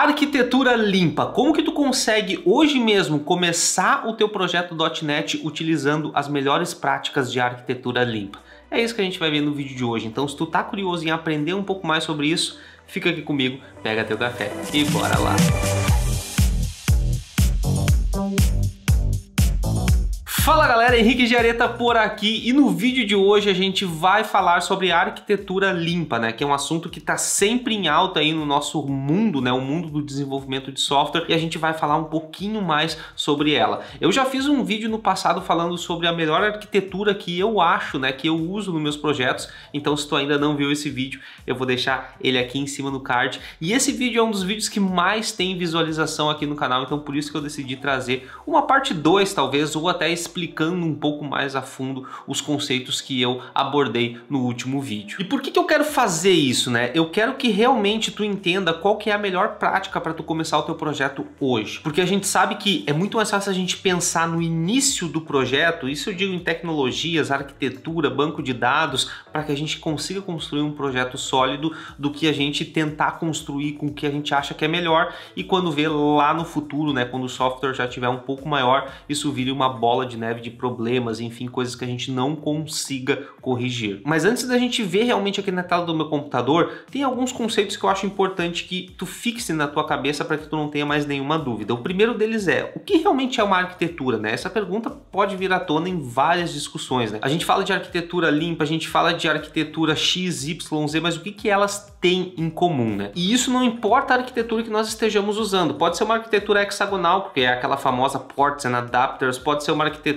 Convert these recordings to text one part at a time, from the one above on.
Arquitetura limpa. Como que tu consegue hoje mesmo começar o teu projeto .NET utilizando as melhores práticas de arquitetura limpa? É isso que a gente vai ver no vídeo de hoje. Então, se tu tá curioso em aprender um pouco mais sobre isso, fica aqui comigo, pega teu café e bora lá. Fala galera, Henrique Giaretta por aqui e no vídeo de hoje a gente vai falar sobre arquitetura limpa, né? Que é um assunto que está sempre em alta aí no nosso mundo, né? O mundo do desenvolvimento de software, e a gente vai falar um pouquinho mais sobre ela. Eu já fiz um vídeo no passado falando sobre a melhor arquitetura que eu acho, né? Que eu uso nos meus projetos, então se tu ainda não viu esse vídeo, eu vou deixar ele aqui em cima no card. E esse vídeo é um dos vídeos que mais tem visualização aqui no canal, então por isso que eu decidi trazer uma parte 2 talvez, ou até explicando um pouco mais a fundo os conceitos que eu abordei no último vídeo. E por que eu quero fazer isso, né? Eu quero que realmente tu entenda qual que é a melhor prática para tu começar o teu projeto hoje. Porque a gente sabe que é muito mais fácil a gente pensar no início do projeto, isso eu digo em tecnologias, arquitetura, banco de dados, para que a gente consiga construir um projeto sólido, do que a gente tentar construir com o que a gente acha que é melhor e quando vê lá no futuro, né, quando o software já tiver um pouco maior, isso vira uma bola de neve de problemas, enfim, coisas que a gente não consiga corrigir. Mas antes da gente ver realmente aqui na tela do meu computador, tem alguns conceitos que eu acho importante que tu fixe na tua cabeça para que tu não tenha mais nenhuma dúvida. O primeiro deles é, o que realmente é uma arquitetura, né? Essa pergunta pode vir à tona em várias discussões, né? A gente fala de arquitetura limpa, a gente fala de arquitetura X, Y, Z, mas o que elas têm em comum, né? E isso não importa a arquitetura que nós estejamos usando. Pode ser uma arquitetura hexagonal, porque é aquela famosa ports and adapters, pode ser uma arquitetura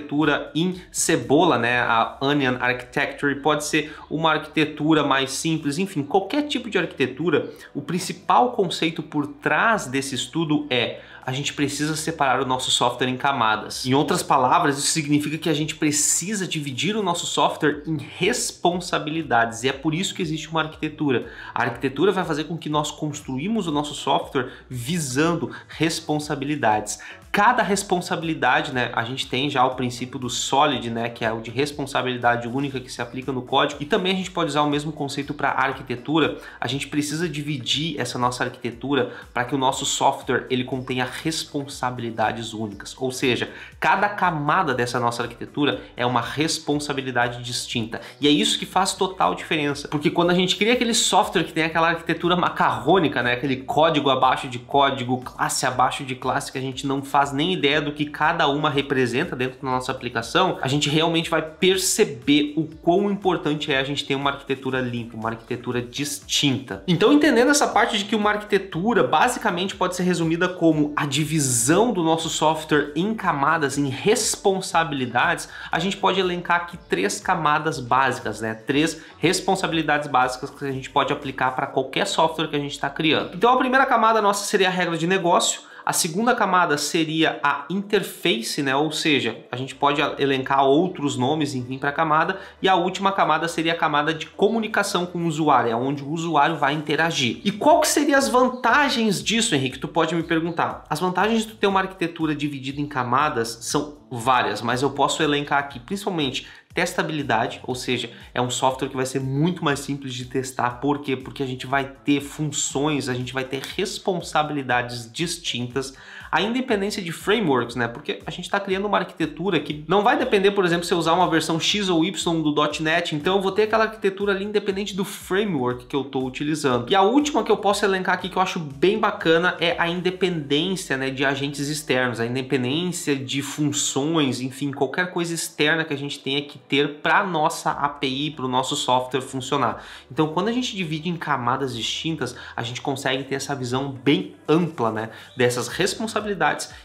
em cebola, né, a Onion Architecture, pode ser uma arquitetura mais simples, enfim, qualquer tipo de arquitetura, o principal conceito por trás desse estudo é: a gente precisa separar o nosso software em camadas. Em outras palavras, isso significa que a gente precisa dividir o nosso software em responsabilidades, e é por isso que existe uma arquitetura. A arquitetura vai fazer com que nós construímos o nosso software visando responsabilidades. Cada responsabilidade, né, a gente tem já o princípio do SOLID, né, que é o de responsabilidade única que se aplica no código, e também a gente pode usar o mesmo conceito para arquitetura. A gente precisa dividir essa nossa arquitetura para que o nosso software ele contenha responsabilidades únicas, ou seja, cada camada dessa nossa arquitetura é uma responsabilidade distinta, e é isso que faz total diferença, porque quando a gente cria aquele software que tem aquela arquitetura macarrônica, né, aquele código abaixo de código, classe abaixo de classe, que a gente não faz nem ideia do que cada uma representa dentro da nossa aplicação, a gente realmente vai perceber o quão importante é a gente ter uma arquitetura limpa, uma arquitetura distinta. Então, entendendo essa parte de que uma arquitetura basicamente pode ser resumida como a divisão do nosso software em camadas, em responsabilidades, a gente pode elencar aqui 3 camadas básicas, né? 3 responsabilidades básicas que a gente pode aplicar para qualquer software que a gente está criando. Então, a primeira camada nossa seria a regra de negócio. A segunda camada seria a interface, né? Ou seja, a gente pode elencar outros nomes, enfim, para a camada. E a última camada seria a camada de comunicação com o usuário, é onde o usuário vai interagir. E qual que seriam as vantagens disso, Henrique? Tu pode me perguntar. As vantagens de tu ter uma arquitetura dividida em camadas são várias, mas eu posso elencar aqui, principalmente, testabilidade, ou seja, é um software que vai ser muito mais simples de testar. Por quê? Porque a gente vai ter funções, a gente vai ter responsabilidades distintas. A independência de frameworks, né? Porque a gente está criando uma arquitetura que não vai depender, por exemplo, se eu usar uma versão X ou Y do .NET, então eu vou ter aquela arquitetura ali independente do framework que eu estou utilizando. E a última que eu posso elencar aqui, que eu acho bem bacana, é a independência, né, de agentes externos, a independência de funções, enfim, qualquer coisa externa que a gente tenha que ter para nossa API, para o nosso software funcionar. Então, quando a gente divide em camadas distintas, a gente consegue ter essa visão bem ampla, né, dessas responsabilidades,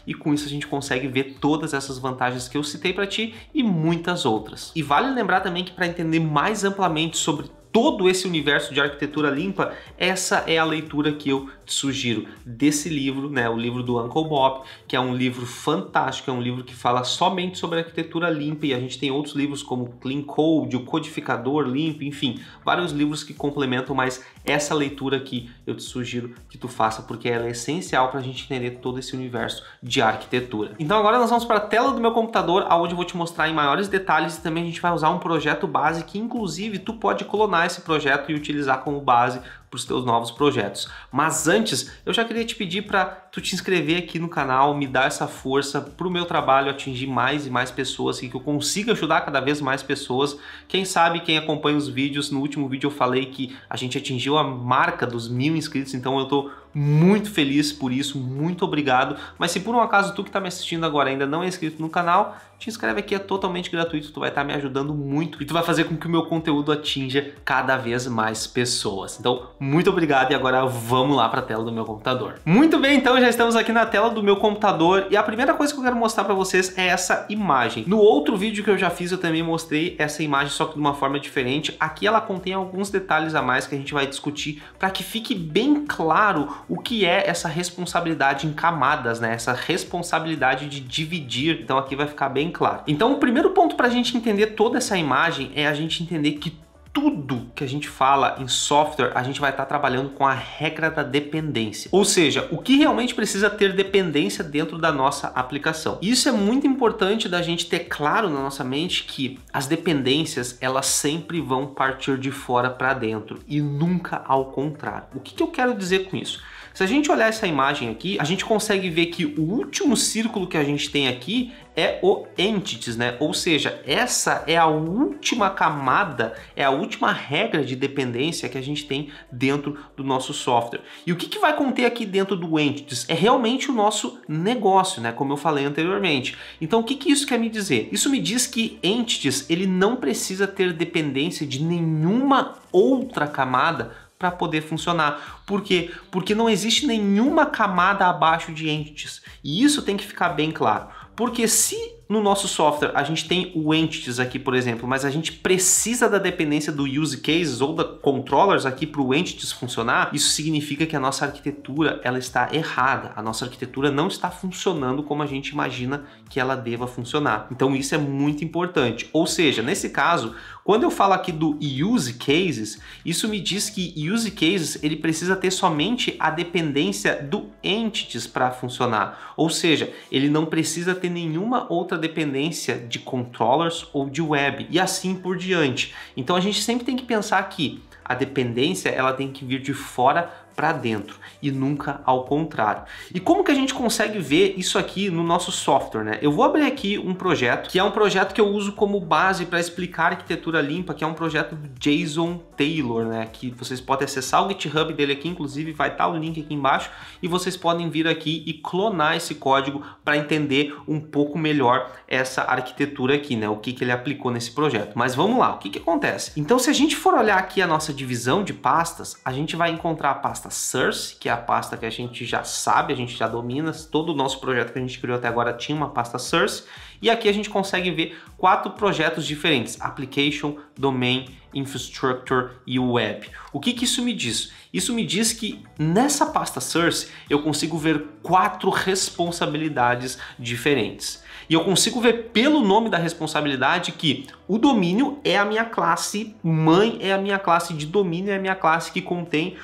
e com isso a gente consegue ver todas essas vantagens que eu citei para ti e muitas outras. E vale lembrar também que, para entender mais amplamente sobre todo esse universo de arquitetura limpa, essa é a leitura que eu te sugiro desse livro, né? O livro do Uncle Bob, que é um livro fantástico, é um livro que fala somente sobre arquitetura limpa, e a gente tem outros livros como Clean Code, O Codificador Limpo, enfim, vários livros que complementam, mas essa leitura aqui eu te sugiro que tu faça, porque ela é essencial para a gente entender todo esse universo de arquitetura. Então agora nós vamos para a tela do meu computador, onde eu vou te mostrar em maiores detalhes, e também a gente vai usar um projeto base que, inclusive, tu pode clonar esse projeto e utilizar como base para os teus novos projetos. Mas antes, eu já queria te pedir para tu te inscrever aqui no canal, me dar essa força para o meu trabalho atingir mais e mais pessoas, assim, que eu consiga ajudar cada vez mais pessoas. Quem sabe, quem acompanha os vídeos, no último vídeo eu falei que a gente atingiu a marca dos 1000 inscritos, então eu estou muito feliz por isso, muito obrigado. Mas se por um acaso tu que está me assistindo agora ainda não é inscrito no canal, te inscreve aqui, é totalmente gratuito, tu vai estar me ajudando muito e tu vai fazer com que o meu conteúdo atinja cada vez mais pessoas. Então, muito obrigado e agora vamos lá para a tela do meu computador. Muito bem, então já estamos aqui na tela do meu computador e a primeira coisa que eu quero mostrar para vocês é essa imagem. No outro vídeo que eu já fiz, eu também mostrei essa imagem, só que de uma forma diferente. Aqui ela contém alguns detalhes a mais que a gente vai discutir para que fique bem claro o que é essa responsabilidade em camadas, né? Essa responsabilidade de dividir. Então aqui vai ficar bem claro. Então o primeiro ponto para a gente entender toda essa imagem é a gente entender que tudo que a gente fala em software, a gente vai estar trabalhando com a regra da dependência. Ou seja, o que realmente precisa ter dependência dentro da nossa aplicação. Isso é muito importante da gente ter claro na nossa mente que as dependências, elas sempre vão partir de fora para dentro e nunca ao contrário. O que eu quero dizer com isso? Se a gente olhar essa imagem aqui, a gente consegue ver que o último círculo que a gente tem aqui é o entities, né? Ou seja, essa é a última camada, é a última regra de dependência que a gente tem dentro do nosso software. E o que vai conter aqui dentro do entities? É realmente o nosso negócio, né? Como eu falei anteriormente. Então, o que isso quer me dizer? Isso me diz que entities, ele não precisa ter dependência de nenhuma outra camada para poder funcionar. Por quê? Porque não existe nenhuma camada abaixo de entities. E isso tem que ficar bem claro. Porque se no nosso software a gente tem o entities aqui, por exemplo, mas a gente precisa da dependência do use cases ou da controllers aqui para o entities funcionar, isso significa que a nossa arquitetura, ela está errada. A nossa arquitetura não está funcionando como a gente imagina que ela deva funcionar. Então isso é muito importante. Ou seja, nesse caso, quando eu falo aqui do use cases, isso me diz que use cases, ele precisa ter somente a dependência do entities para funcionar. Ou seja, ele não precisa ter nenhuma outra dependência de controllers ou de web e assim por diante. Então a gente sempre tem que pensar que a dependência, ela tem que vir de fora para dentro e nunca ao contrário. E como que a gente consegue ver isso aqui no nosso software, né? Eu vou abrir aqui um projeto, que é um projeto que eu uso como base para explicar arquitetura limpa, que é um projeto do Jason Taylor, né? Que vocês podem acessar o GitHub dele aqui, inclusive vai estar o link aqui embaixo, e vocês podem vir aqui e clonar esse código para entender um pouco melhor essa arquitetura aqui, né? O que que ele aplicou nesse projeto. Mas vamos lá, o que que acontece? Então, se a gente for olhar aqui a nossa divisão de pastas, a gente vai encontrar a pasta source, que é a pasta que a gente já sabe, a gente já domina, todo o nosso projeto que a gente criou até agora tinha uma pasta source, e aqui a gente consegue ver 4 projetos diferentes, application, domain, infrastructure e web. O que que isso me diz? Isso me diz que nessa pasta source eu consigo ver 4 responsabilidades diferentes. E eu consigo ver pelo nome da responsabilidade que o domínio é a minha classe mãe, é a minha classe de domínio, é a minha classe que contém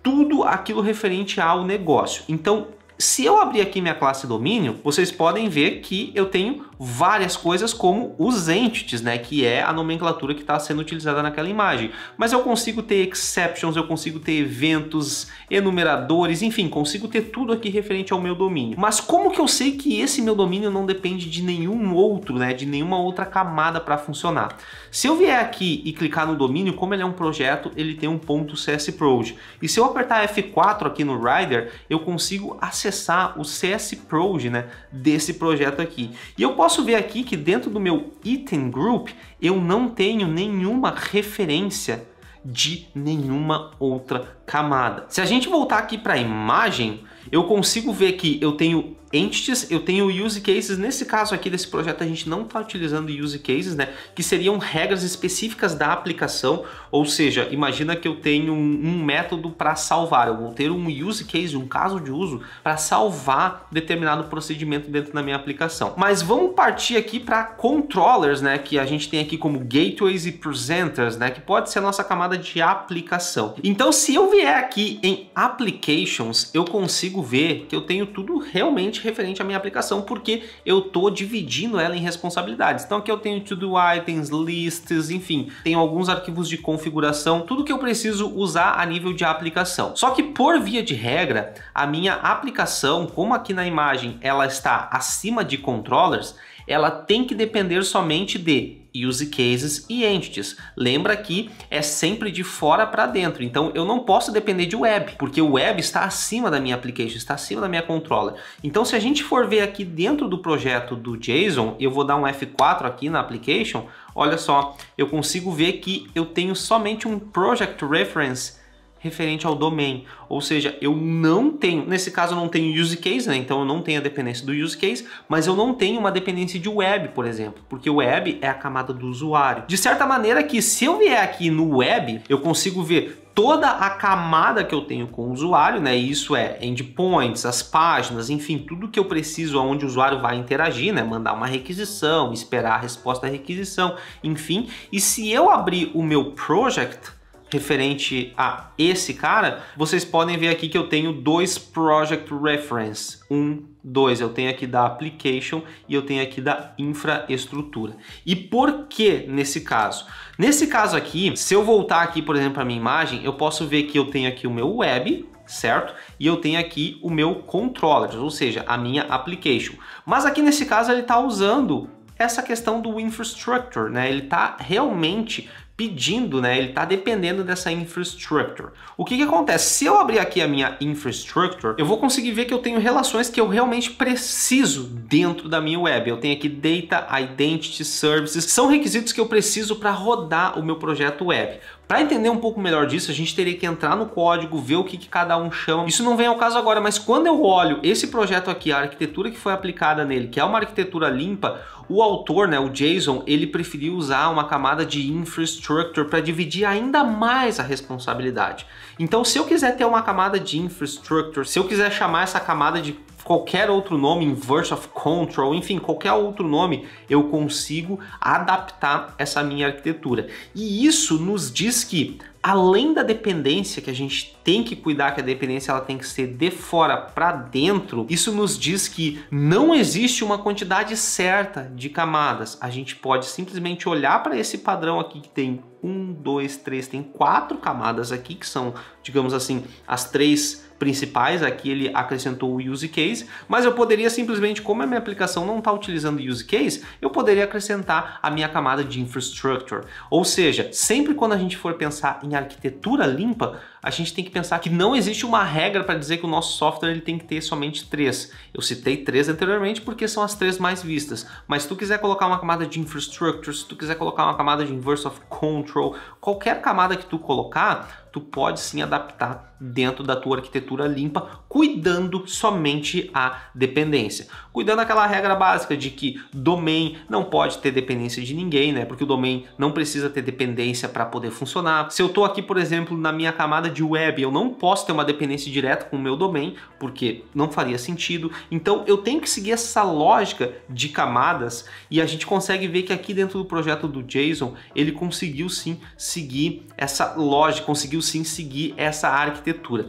tudo aquilo referente ao negócio. Então, se eu abrir aqui minha classe domínio, vocês podem ver que eu tenho várias coisas como os entities, né? Que é a nomenclatura que está sendo utilizada naquela imagem. Mas eu consigo ter exceptions, eu consigo ter eventos, enumeradores, enfim, consigo ter tudo aqui referente ao meu domínio. Mas como que eu sei que esse meu domínio não depende de nenhum outro, né? De nenhuma outra camada para funcionar? Se eu vier aqui e clicar no domínio, como ele é um projeto, ele tem um ponto .csproj. E se eu apertar F4 aqui no Rider, eu consigo acessar o csproj, né, desse projeto aqui. E eu posso ver aqui que dentro do meu item group eu não tenho nenhuma referência de nenhuma outra camada. Se a gente voltar aqui para a imagem, eu consigo ver que eu tenho entities, eu tenho use cases. Nesse caso aqui desse projeto a gente não está utilizando use cases, né? Que seriam regras específicas da aplicação. Ou seja, imagina que eu tenho um método para salvar. Eu vou ter um use case, um caso de uso para salvar determinado procedimento dentro da minha aplicação. Mas vamos partir aqui para controllers, né? Que a gente tem aqui como gateways e presenters, né? Que pode ser a nossa camada de aplicação. Então, se eu vier aqui em applications, eu consigo ver que eu tenho tudo realmente somente referente à minha aplicação, porque eu tô dividindo ela em responsabilidades. Então aqui eu tenho to-do items, lists, enfim, tenho alguns arquivos de configuração, tudo que eu preciso usar a nível de aplicação. Só que por via de regra, a minha aplicação, como aqui na imagem ela está acima de controllers, ela tem que depender somente de use cases e entities. Lembra que é sempre de fora para dentro, então eu não posso depender de web, porque o web está acima da minha application, está acima da minha controller. Então se a gente for ver aqui dentro do projeto do Jason, eu vou dar um F4 aqui na application, olha só, eu consigo ver que eu tenho somente um project reference referente ao domain, ou seja, eu não tenho, nesse caso eu não tenho use case, né? Então eu não tenho a dependência do use case, mas eu não tenho uma dependência de web, por exemplo, porque o web é a camada do usuário. De certa maneira que se eu vier aqui no web, eu consigo ver toda a camada que eu tenho com o usuário, né? Isso é endpoints, as páginas, enfim, tudo que eu preciso aonde o usuário vai interagir, né? Mandar uma requisição, esperar a resposta à requisição, enfim. E se eu abrir o meu project referente a esse cara, vocês podem ver aqui que eu tenho dois project reference, 1, 2, eu tenho aqui da application e eu tenho aqui da infraestrutura. E por que nesse caso? Nesse caso aqui, se eu voltar aqui, por exemplo, a minha imagem, eu posso ver que eu tenho aqui o meu web, certo? E eu tenho aqui o meu controller, ou seja, a minha application. Mas aqui nesse caso ele está usando essa questão do infrastructure, né? Ele está realmente pedindo, né? Ele está dependendo dessa infrastructure. O que que acontece? Se eu abrir aqui a minha infrastructure, eu vou conseguir ver que eu tenho relações que eu realmente preciso dentro da minha web. Eu tenho aqui data, identity, services, são requisitos que eu preciso para rodar o meu projeto web. Para entender um pouco melhor disso, a gente teria que entrar no código, ver o que que cada um chama. Isso não vem ao caso agora, mas quando eu olho esse projeto aqui, a arquitetura que foi aplicada nele, que é uma arquitetura limpa, o autor, né, o Jason, ele preferiu usar uma camada de infrastructure para dividir ainda mais a responsabilidade. Então, se eu quiser ter uma camada de infrastructure, se eu quiser chamar essa camada de qualquer outro nome, inverse of control, enfim, qualquer outro nome, eu consigo adaptar essa minha arquitetura. E isso nos diz que, além da dependência que a gente tem que cuidar, que a dependência ela tem que ser de fora para dentro, isso nos diz que não existe uma quantidade certa de camadas. A gente pode simplesmente olhar para esse padrão aqui que tem 1, 2, 3, tem 4 camadas aqui que são, digamos assim, as 3 principais. Aqui ele acrescentou o use case, mas eu poderia simplesmente, como a minha aplicação não está utilizando use case, eu poderia acrescentar a minha camada de infrastructure. Ou seja, sempre quando a gente for pensar em arquitetura limpa, a gente tem que pensar que não existe uma regra para dizer que o nosso software ele tem que ter somente 3. Eu citei 3 anteriormente porque são as 3 mais vistas, mas se tu quiser colocar uma camada de infrastructure, se tu quiser colocar uma camada de inverse of control, qualquer camada que tu colocar, tu pode sim adaptar dentro da tua arquitetura limpa, cuidando somente a dependência. Cuidando aquela regra básica de que domain não pode ter dependência de ninguém, né? Porque o domain não precisa ter dependência para poder funcionar. Se eu tô aqui, por exemplo, na minha camada de web, eu não posso ter uma dependência direta com o meu domain, porque não faria sentido. Então eu tenho que seguir essa lógica de camadas e a gente consegue ver que aqui dentro do projeto do Jason, ele conseguiu sim seguir essa lógica, conseguiu sim seguir essa arquitetura.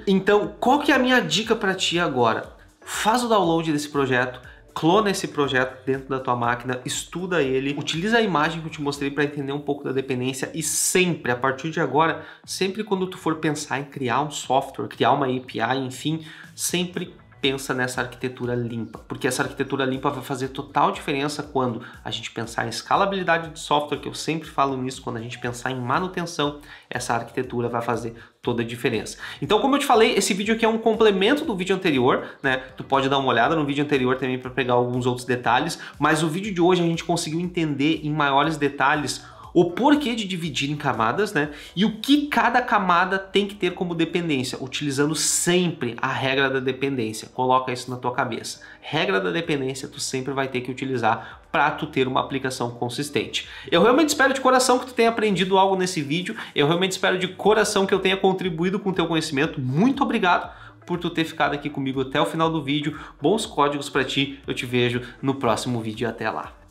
Então, qual que é a minha dica para ti agora? Faz o download desse projeto, clona esse projeto dentro da tua máquina, estuda ele, utiliza a imagem que eu te mostrei para entender um pouco da dependência e sempre, a partir de agora, sempre quando tu for pensar em criar um software, criar uma API, enfim, sempre pensa nessa arquitetura limpa, porque essa arquitetura limpa vai fazer total diferença quando a gente pensar em escalabilidade de software, que eu sempre falo nisso, quando a gente pensar em manutenção, essa arquitetura vai fazer toda a diferença. Então, como eu te falei, esse vídeo aqui é um complemento do vídeo anterior, né? Tu pode dar uma olhada no vídeo anterior também para pegar alguns outros detalhes, mas o vídeo de hoje a gente conseguiu entender em maiores detalhes o porquê de dividir em camadas, né? E o que cada camada tem que ter como dependência, utilizando sempre a regra da dependência. Coloca isso na tua cabeça. Regra da dependência tu sempre vai ter que utilizar para tu ter uma aplicação consistente. Eu realmente espero de coração que tu tenha aprendido algo nesse vídeo. Eu realmente espero de coração que eu tenha contribuído com o teu conhecimento. Muito obrigado por tu ter ficado aqui comigo até o final do vídeo. Bons códigos para ti. Eu te vejo no próximo vídeo. Até lá.